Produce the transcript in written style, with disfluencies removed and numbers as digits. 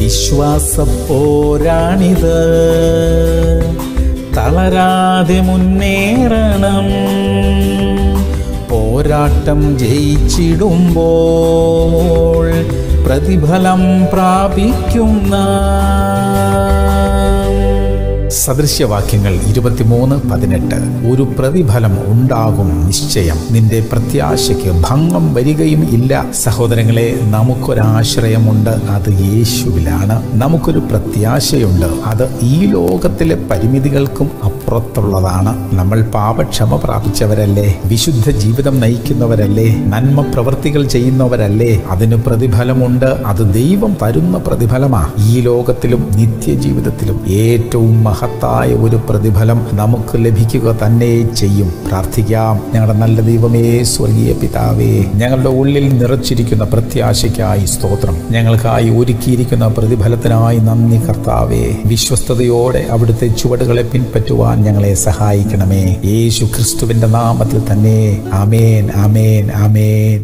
വിശ്വാസ പോരാണിത്, തളരാതെ മുന്നേറണം. പോരാട്ടം ജയിച്ചിടുമ്പോൾ പ്രതിഫലം പ്രാപിക്കുന്ന സദൃശ്യവാക്യങ്ങൾ 23:18. ഒരു പ്രതിഫലം ഉണ്ടാകും നിശ്ചയം, നിന്റെ പ്രത്യാശയ്ക്ക് ഭംഗം വരികയും ഇല്ല. സഹോദരങ്ങളെ, നമുക്കൊരാശ്രയമുണ്ട്, അത് യേശുവിലാണ്. നമുക്കൊരു പ്രത്യാശയുണ്ട്, അത് ഈ ലോകത്തിലെ പരിമിതികൾക്കും അപ്പുറത്തുള്ളതാണ്. നമ്മൾ പാപക്ഷമ പ്രാപിച്ചവരല്ലേ, വിശുദ്ധ ജീവിതം നയിക്കുന്നവരല്ലേ, നന്മ പ്രവൃത്തികൾ ചെയ്യുന്നവരല്ലേ. അതിന് പ്രതിഫലമുണ്ട്, അത് ദൈവം തരുന്ന പ്രതിഫലമാണ്. ഈ ലോകത്തിലും നിത്യജീവിതത്തിലും ഏറ്റവും മഹത്തായ ഒരു പ്രതിഫലം നമുക്ക് ലഭിക്കുക തന്നെ ചെയ്യും. പ്രാർത്ഥിക്കാം. ഞങ്ങളുടെ നല്ല ദൈവമേ, സ്വർഗീയ പിതാവേ, ഞങ്ങളുടെ ഉള്ളിൽ നിറച്ചിരിക്കുന്ന പ്രത്യാശയ്ക്കായി സ്തോത്രം. ഞങ്ങൾക്കായി ഒരുക്കിയിരിക്കുന്ന പ്രതിഫലത്തിനായി നന്ദി കർത്താവേ. വിശ്വസ്തയോടെ അവിടുത്തെ ചുവടുകളെ പിൻപറ്റുവാൻ ഞങ്ങളെ സഹായിക്കണമേ, യേശു ക്രിസ്തുവിന്റെ നാമത്തിൽ തന്നെ. ആമേൻ, ആമേൻ, ആമേൻ.